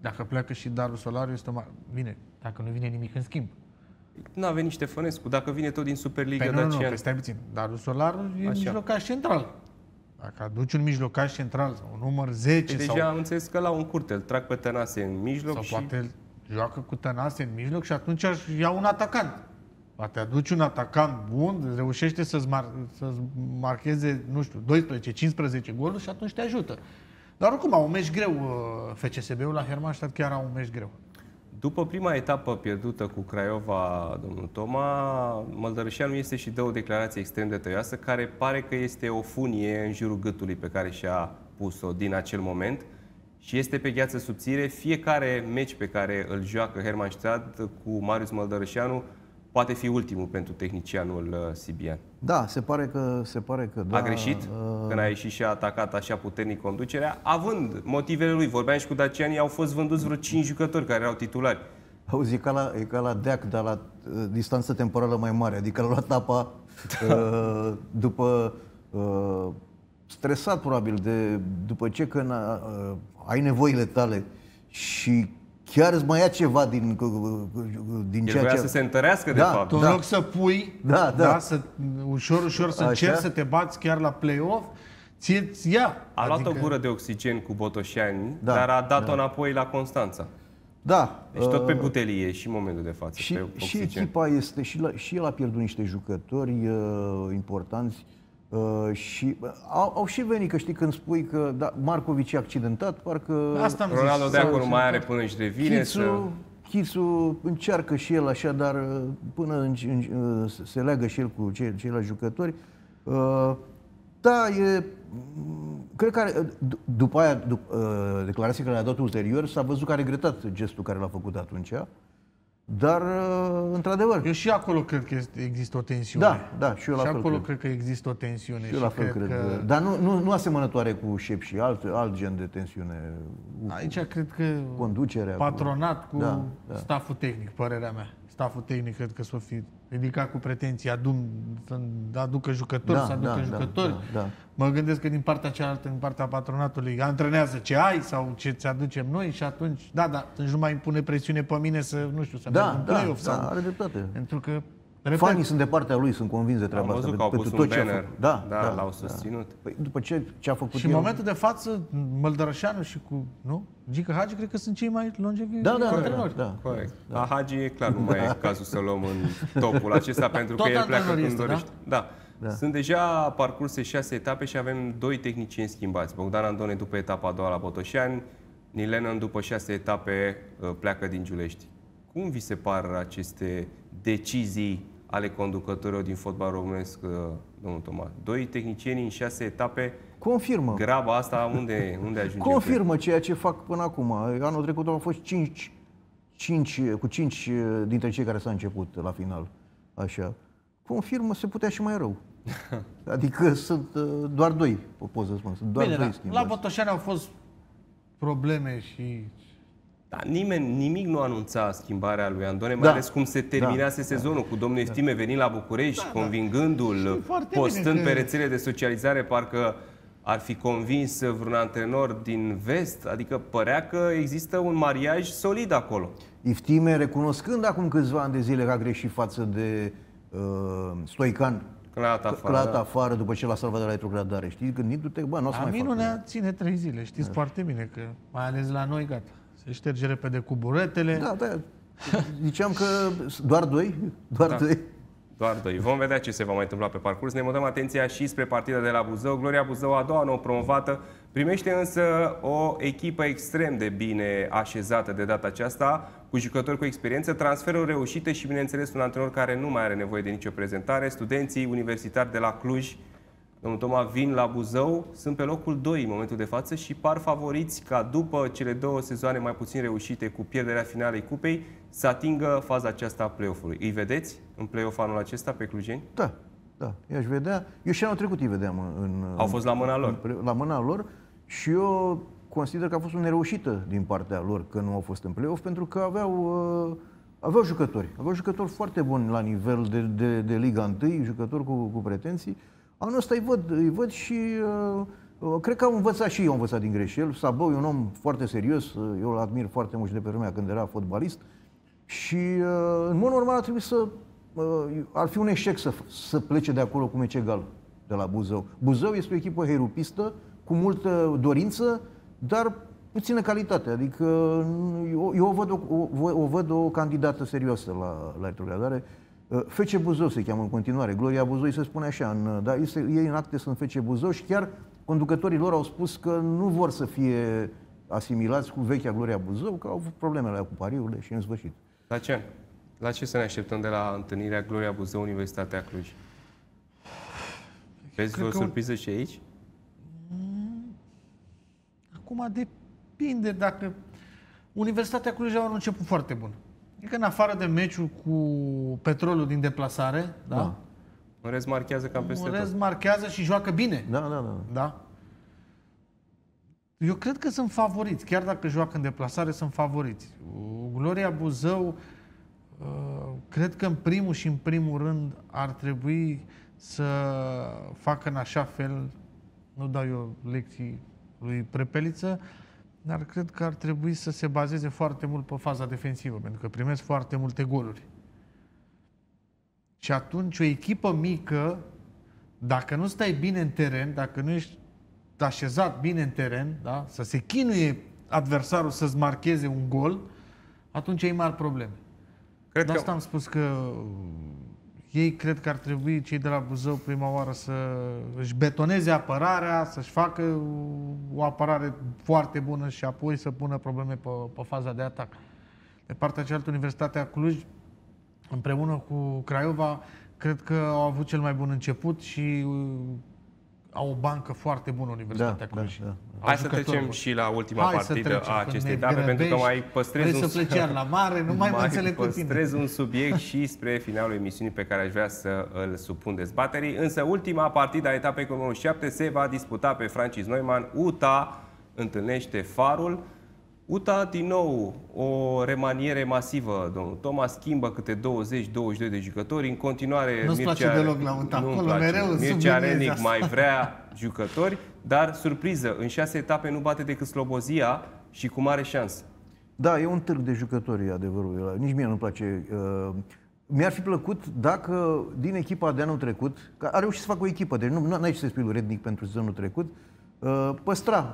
Dacă pleacă și Darius Solaru, este mare. Bine, dacă nu vine nimic în schimb. N-a venit Ștefănescu. Dacă vine tot din Superliga, Dacian... Nu, stai puțin. Darius Solaru e mijlocaș central. Dacă aduci un mijlocaș central, un număr 10 sau... Deja am înțeles că la un curte îl trag pe Tănase în mijloc sau și... poate îl joacă cu Tănase în mijloc și atunci aș ia un atacant. Poate aduci un atacant bun, reușește să-ți marcheze, nu știu, 12-15 goluri și atunci te ajută. Dar oricum, au un meci greu FCSB-ul la Hermannstadt, chiar au un meci greu. După prima etapă pierdută cu Craiova, domnul Toma, Măldărășeanu este și dă o declarație extrem de tăioasă, care pare că este o funie în jurul gâtului pe care și-a pus-o din acel moment și este pe gheață subțire. Fiecare meci pe care îl joacă Hermannstadt cu Marius Măldărășeanu poate fi ultimul pentru tehnicianul sibian. Da, se pare că da. A greșit când a ieșit și a atacat așa puternic conducerea, având motivele lui. Vorbeam și cu Dacianii, au fost vânduți vreo 5 jucători care erau titulari. Auzi, e ca la Deac, dar la distanță temporală mai mare. Adică l-a luat apa după... stresat probabil după ce când ai nevoile tale și... chiar îți mai ia ceva din ceea ce... să se întărească, da, de fapt. Tu în loc să pui, să, ușor, ușor să încerci să te bați chiar la play-off, ți-ți ia. A luat o gură de oxigen cu Botoșani, dar a dat-o înapoi la Constanța. Da. Deci tot pe butelie și în momentul de față. Și echipa este, și el a pierdut niște jucători importanți. Și au și venit, că știi, când spui că Marcovici e accidentat, parcă... Asta Ronaldo de acolo mai are până își revine. Chițu încearcă și el așa, dar până se leagă și el cu ceilalți jucători. Da, e... Cred că după aia, declarația care le-a dat ulterior, s-a văzut că a regretat gestul care l-a făcut atunci. Dar, într-adevăr... Eu și acolo cred că există o tensiune. Da, și eu la fel acolo cred că există o tensiune. Și eu la fel cred că... Dar nu asemănătoare cu șep și alt gen de tensiune. Aici cred că conducerea, patronat cu stafful tehnic, părerea mea. Stafful tehnic cred că s-o fi ridicat cu pretenții, să aducă jucători, să aducă jucători. Mă gândesc că din partea cealaltă, din partea patronatului, antrenează ce ai sau ce ți aducem noi și atunci, atunci nu mai impune presiune pe mine să, nu știu, să merg în play-off. Da, are dreptate. Pentru că fanii sunt de partea lui, sunt convins de treaba asta. Am văzut că au pus un banner, l-au susținut. Păi, după ce a făcut și în momentul de față, Măldărășeanu și cu Gică Hagi, cred că sunt cei mai longevi antrenori. Da. La Hagi e clar, nu mai e cazul să luăm în topul acesta, pentru că el pleacă când dorește. Da. Sunt deja parcurse 6 etape și avem 2 tehnicieni schimbați. Bogdan Andone după etapa a doua la Botoșani, Nilenan după 6 etape pleacă din Giulești. Cum vi se par aceste decizii ale conducătorilor din fotbal românesc, domnul Toma? 2 tehnicieni în 6 etape. Confirmă. Graba asta unde ajunge? Confirmă ceea ce fac până acum. Anul trecut au fost 5 dintre cei care s-a început la final. Așa. Confirmă, se putea și mai rău. Adică sunt doar 2, pot să spun. Sunt doar 2 schimbați. La Botoșani au fost probleme și... Dar nimic nu anunța schimbarea lui Andone, mai ales cum se terminase sezonul cu domnul Eftime venind la București, convingându-l, postând pe rețele de socializare, parcă ar fi convins vreun antrenor din vest. Adică părea că există un mariaj solid acolo. Eftime, recunoscând acum câțiva ani de zile că a greșit față de Stoican, clat afară după ce l-a salvat de la retrogradare. Știi, gândindu-te, bă, nu o să mai fac. A mine ne ține 3 zile, știți foarte bine că, mai ales la noi, gata. Se șterge repede cu buretele. Da. Ziceam că doar 2. Doar 2. Vom vedea ce se va mai întâmpla pe parcurs. Ne mutăm atenția și spre partida de la Buzău. Gloria Buzău, a doua nouă promovată, primește însă o echipă extrem de bine așezată de data aceasta, cu jucători cu experiență, transferuri reușite și, bineînțeles, un antrenor care nu mai are nevoie de nicio prezentare. Studenții universitari de la Cluj, domnul Toma, vin la Buzău, sunt pe locul 2 în momentul de față și par favoriți ca după cele 2 sezoane mai puțin reușite cu pierderea finalei cupei să atingă faza aceasta a play-off-ului. Îi vedeți în play-off anul acesta pe clujeni? Da. I-aș vedea. Eu și anul trecut îi vedeam. Au fost la mâna lor. La mâna lor și eu consider că a fost o nereușită din partea lor că nu au fost în play-off pentru că aveau jucători. Aveau jucători foarte buni la nivel de Liga 1, jucători cu pretenții. Anul ăsta îi văd și cred că am învățat și eu, am învățat din greșeli. Sabău e un om foarte serios, eu îl admir foarte mult și de pe vremea când era fotbalist. Și în mod normal ar trebui să... ar fi un eșec să plece de acolo cu meci egal de la Buzău. Buzău este o echipă heirupistă, cu multă dorință, dar puțină calitate. Adică eu o văd o candidată serioasă la retrogradare. FC Buzău se cheamă în continuare, Gloria Buzău se spune așa, dar ei în acte sunt FC Buzău și chiar conducătorii lor au spus că nu vor să fie asimilați cu vechea Gloria Buzău, că au avut problemele cu pariurile și în sfârșit. La ce să ne așteptăm de la întâlnirea Gloria Buzău, Universitatea Cluj? Vezi vreo surpriză și aici? Acum depinde dacă... Universitatea Cluj a un început foarte bun. Adică în afară de meciul cu Petrolul din deplasare, da? În rest marchează cam peste tot. În rest marchează și joacă bine. Da. Eu cred că sunt favoriți. Chiar dacă joacă în deplasare, sunt favoriți. Gloria Buzău, cred că în primul și în primul rând ar trebui să facă în așa fel, nu dau eu lecții lui Prepeliță, dar cred că ar trebui să se bazeze foarte mult pe faza defensivă, pentru că primesc foarte multe goluri. Și atunci o echipă mică, dacă nu stai bine în teren, dacă nu ești așezat bine în teren, da? Să se chinuie adversarul să-ți marcheze un gol, atunci ai mari probleme. Cred de asta am spus că ei cred că ar trebui, cei de la Buzău, prima oară să își betoneze apărarea, să-și facă o apărare foarte bună și apoi să pună probleme pe faza de atac. De partea cealaltă, Universitatea Cluj, împreună cu Craiova, cred că au avut cel mai bun început și au o bancă foarte bună, Universitatea Cluj. Da. Hai să trecem și la ultima partidă a acestei etape, pentru că mai păstrez un subiect și spre finalul emisiunii pe care aș vrea să îl supun dezbaterii. Însă ultima partidă a etapei cu numărul 7 se va disputa pe Francis Neumann. UTA întâlnește Farul. UTA, din nou, o remaniere masivă, domnul Toma, schimbă câte 20-22 de jucători. În continuare, nu-ți place deloc la UTA. Mircea Rednic mai vrea jucători, dar, surpriză, în 6 etape nu bate decât Slobozia și cu mare șansă. Da, e un târg de jucători, adevărul. Nici mie nu-mi place. Mi-ar fi plăcut dacă, din echipa de anul trecut, că a reușit să facă o echipă, deci nu ai ce să spui lui Rednic pentru sezonul trecut,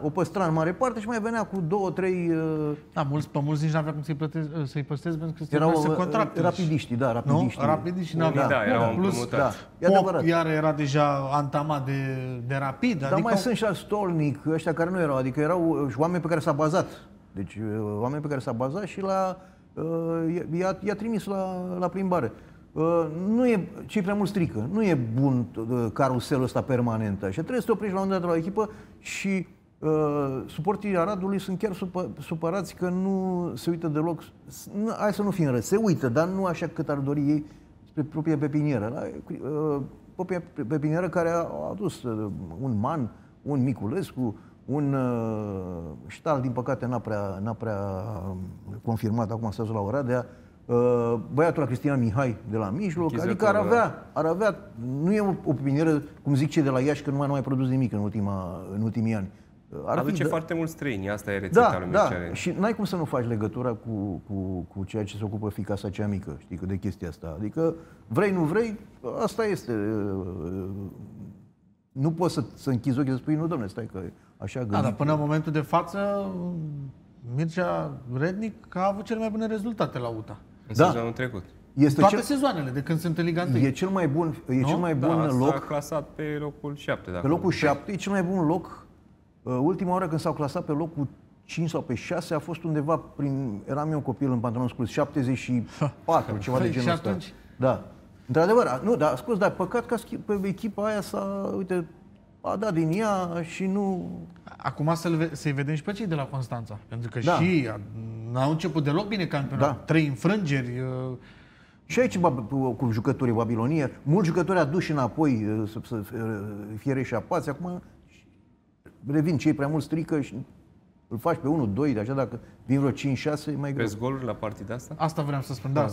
o păstra în mare parte și mai venea cu 2-3... Da, pe mulți nici n-avea cum să-i păstrez, pentru că erau contracte. Rapidiștii. Rapidiștii n-aveau. Da, erau împrumutați. Pop, iar era deja antamat de Rapid. Dar mai sunt și al Stolnic, ăștia care nu erau, adică erau oameni pe care s-a bazat. Deci, oameni pe care s-a bazat și i-a trimis la plimbare. Cei prea mult strică. Nu e bun caruselul ăsta permanent așa. Trebuie să te oprești la un dat de la echipă și suporterii Aradului sunt chiar supărați că nu se uită deloc. Hai să nu fim răi, se uită, dar nu așa cât ar dori ei spre propria pepinieră. Propria pepinieră care a adus un Man, un Miculescu, un Ștal, din păcate n-a prea confirmat, acum stazul la Oradea, băiatul Cristian Mihai de la mijloc, adică ar avea, nu e o pepinieră, cum zic cei de la Iași, că nu mai produs nimic în ultimii ani. Aduce foarte mulți străini, asta e rețeta lui Mircea Rednic. Și n-ai cum să nu faci legătura cu ceea ce se ocupă fiica sa cea mică, știi, de chestia asta. Adică vrei, nu vrei, asta este. Nu poți să închizi ochii să spui, nu, domnule, stai că așa gândit. Dar până în momentul de față, Mircea Rednic a avut cele mai bune rezultate la UTA. Sezonul trecut. Toate sezoanele, de când sunt în Liga 1. E cel mai bun loc. S-a clasat pe locul 7. Pe locul 7 e cel mai bun loc. Ultima oară când s-au clasat pe locul 5 sau pe 6 a fost undeva prin... Eram eu copil în pantalon scurs, 74, ceva de genul ăsta. Da. Într-adevăr, nu, dar scuz, dar păcat că echipa aia a dat din ea și nu... Acum să-i vedem și pe cei de la Constanța. Pentru că și n-au început deloc bine campionatul. 3 înfrângeri. Și aici cu jucătorii Babilonie. Mulți jucători aduși înapoi să fie reșapați. Acum revin cei prea mult strică și Îl faci pe 1-2, de așa dacă vin vreo 5-6, e mai greu. Vezi goluri la partida asta? Asta vreau să spun, da.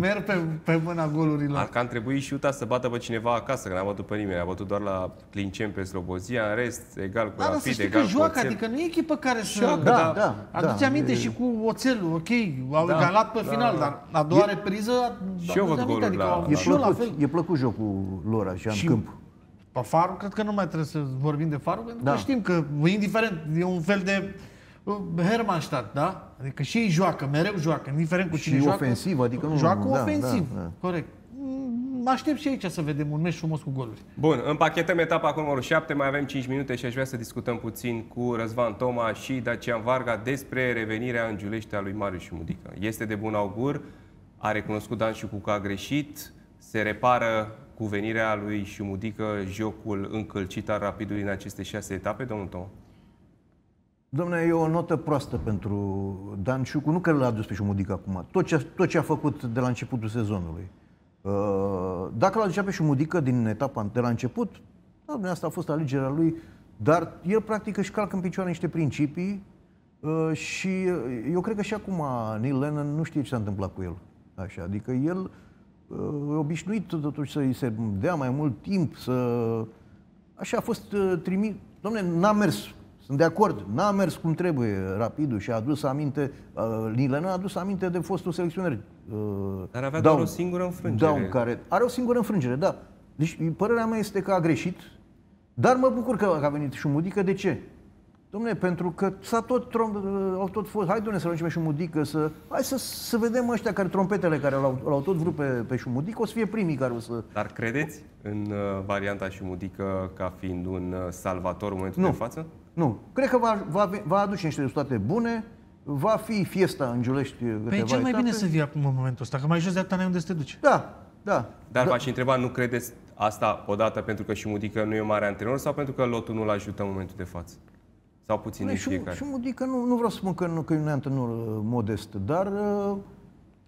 Merg pe mâna golurilor. Că a trebuit și UTA să bată pe cineva acasă, că n-a bătut pe nimeni. A bătut doar la Clincen pe Slobozia, în rest, egal cu Rapid, să egal că joacă, cu Oțel. Adică nu e echipă care să... Aduți aminte și cu Oțelul, ok, au egalat pe final, dar a doua repriză... Și eu văd goluri la... E plăcut jocul lor așa în câmp. Pe Farul, cred că nu mai trebuie să vorbim de Farul, pentru că știm că, indiferent, e un fel de Hermannstadt, da? Adică și ei joacă, mereu joacă, indiferent cu cine joacă. Și ofensiv, adică nu... Joacă ofensiv, corect. Mă aștept și aici să vedem un meci frumos cu goluri. Bun, împachetăm etapa cu numărul 7, mai avem 5 minute și aș vrea să discutăm puțin cu Răzvan Toma și Dacian Varga despre revenirea în Giulești a lui Marius Mudica. Este de bun augur, a recunoscut Dan Șucu că a greșit, se repară cu venirea lui Șumudică, jocul încălcit al Rapidului în aceste 6 etape, domnul Toma? Dom'le, e o notă proastă pentru Dan Șucu. Nu că l-a adus pe Șumudică acum. Tot ce a făcut de la începutul sezonului. Dacă l-a adus pe Șumudică din etapa de la început, dom'le, asta a fost alegerea lui, dar el practic își calcă în picioare niște principii și eu cred că și acum Neil Lennon nu știe ce s-a întâmplat cu el. Așa, adică el... obișnuit totuși să-i se dea mai mult timp, să... Așa a fost trimis. Dom'le, n-a mers, sunt de acord, n-a mers cum trebuie Rapidul și a adus aminte, Nilenă a adus aminte de fostul selecționer. Dar avea doar o singură înfrângere. Da, care are o singură înfrângere, da. Deci părerea mea este că a greșit, dar mă bucur că a venit Șumudică. De ce? Dom'le, pentru că s-a tot fost, hai dom'le să luăm și pe Șumudică, hai să vedem ăștia care trompetele care l-au tot vrut pe Șumudică, o să fie primii care o să... Dar credeți în varianta Șumudică ca fiind un salvator în momentul de față? Nu. Cred că va aduce niște rezultate bune, va fi fiesta în Giulești. Păi cel mai bine să vii acum în momentul ăsta, că mai jos de atâta n-ai unde să te duci. Da. Dar v-aș întreba, nu credeți asta odată pentru că Șumudică nu e un mare antrenor sau pentru că lotul nu-l ajută în momentul de față? Sau puțin din fiecare. Șumudică, nu vreau să spun că e un antrenor modest, dar...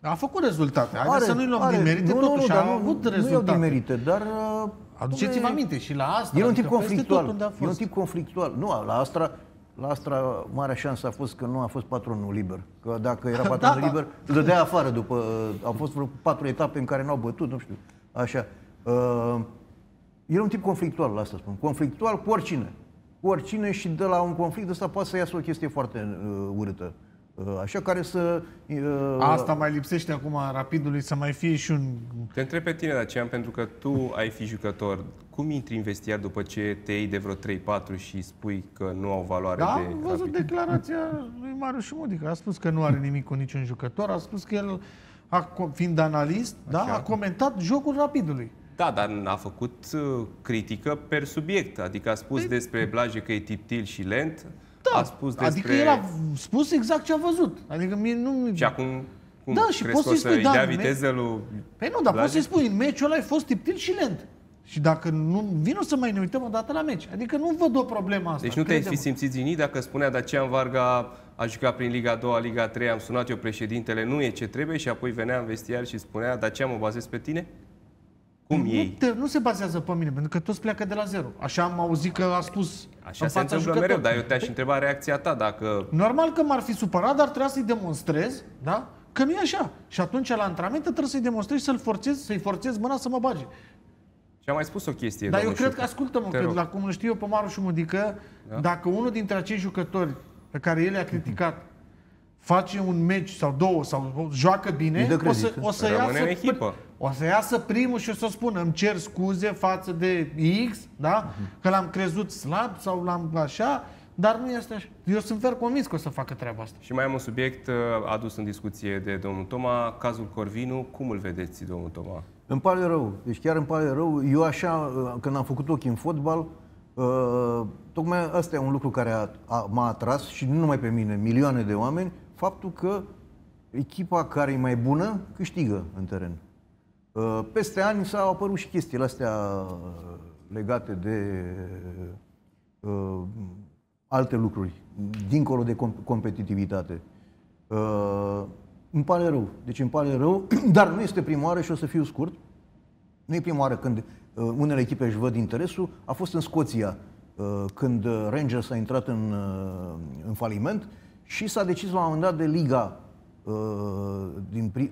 A făcut rezultate. Haideți să nu-i luăm din merite, totuși a avut rezultate. Nu-i din merite, dar... Aduceți-vă aminte și la Astra. E un tip conflictual. E un tip conflictual. Nu, la Astra marea șansă a fost că nu a fost patronul liber. Că dacă era patronul liber, îl dădea afară după... Au fost vreo 4 etape în care n-au bătut, nu știu. Așa. E un tip conflictual, la asta spun. Conflictual cu oricine. Oricine și de la un conflict ăsta poate să iasă o chestie foarte urâtă. Așa care să... Asta mai lipsește acum Rapidului, să mai fie și un... Te întreb pe tine, Dacian, pentru că tu ai fi jucător. Cum intri în vestiar după ce te iei de vreo 3-4 și spui că nu au valoare de Rapid? Am văzut declarația lui Marius Șumudică. A spus că nu are nimic cu niciun jucător. A spus că el, fiind analist, a comentat jocul Rapidului. Da, dar a făcut critică per subiect. Adică a spus despre Blaje că e tiptil și lent. Da, a spus despre... adică el a spus exact ce a văzut. Adică mie nu... Și acum, cum crezi că o să-i dea viteză lui... Păi nu, dar poți să-i spui, în meciul ăla ai fost tiptil și lent. Și dacă nu vin, o să mai ne uităm o dată la meci. Adică nu văd o problemă asta. Deci nu te-ai fi simțit zinit dacă spunea Dacian Varga a jucat prin Liga 2, Liga 3, am sunat eu președintele, nu e ce trebuie, și apoi venea în vestiar și spunea, Dacian, mă bazez pe tine? Nu se bazează pe mine, pentru că toți pleacă de la zero. Așa am auzit că a spus. Așa se întâmplă mereu, dar eu te-aș întreba reacția ta dacă... Normal că m-ar fi supărat, dar trebuia să-i demonstrez, da? Că nu e așa. Și atunci la antrenament trebuie să-i demonstrez și să-i forțez mâna să mă bage. Și am mai spus o chestie. Dar eu cred că, ascultă-mă, că la cum îl știu eu pe Marius Șumudică, dacă unul dintre acei jucători pe care el i-a criticat face un meci sau două sau joacă bine, o să iasă primul și o să spună, îmi cer scuze față de X, da? Că l-am crezut slab sau l-am așa, dar nu este așa. Eu sunt fer convins că o să facă treaba asta. Și mai am un subiect adus în discuție de domnul Toma, cazul Corvinu. Cum îl vedeți, domnul Toma? Îmi pare rău, deci chiar îmi pare rău. Eu așa, când am făcut ochii în fotbal, tocmai asta e un lucru care m-a atras, și nu numai pe mine, milioane de oameni, faptul că echipa care e mai bună câștigă în teren. Peste ani s-au apărut și chestiile astea legate de alte lucruri, dincolo de competitivitate. Îmi pare rău, deci îmi pare rău, dar nu este prima oară și o să fiu scurt. Nu e prima oară când unele echipe își văd interesul. A fost în Scoția când Rangers a intrat în faliment și s-a decis la un moment dat de Liga,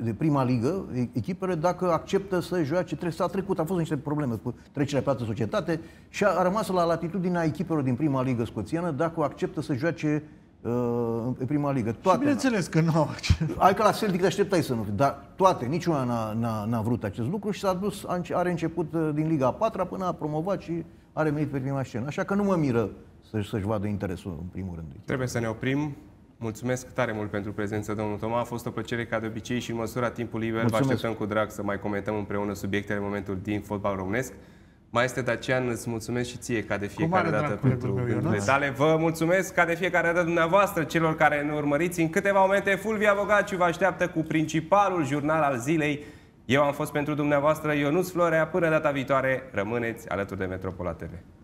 de prima ligă, echipele, dacă acceptă să joace, s-a trecut, au fost niște probleme cu trecerea pe altă societate și a rămas la latitudinea echipelor din prima ligă scoțiană dacă acceptă să joace în prima ligă. Toate, și bineînțeles că nu au acceptat. Adică la Celtic așteptai să nu, dar toate, niciuna n-a vrut acest lucru și s-a dus, are început din Liga a 4-a până a promovat și are venit pe prima scenă. Așa că nu mă miră să-și vadă interesul în primul rând. Trebuie să ne oprim. Mulțumesc tare mult pentru prezență, domnul Toma. A fost o plăcere ca de obicei și în măsura timpului liber. Vă așteptăm cu drag să mai comentăm împreună subiectele, momentul din fotbal românesc. Mai este Dacian, îți mulțumesc și ție ca de fiecare dată pentru gândurile tale. Vă mulțumesc ca de fiecare dată dumneavoastră, celor care ne urmăriți. În câteva momente Fulvia Bogaciu vă așteaptă cu principalul jurnal al zilei. Eu am fost pentru dumneavoastră Ionuț Florea. Până data viitoare, rămâneți alături de Metropola TV.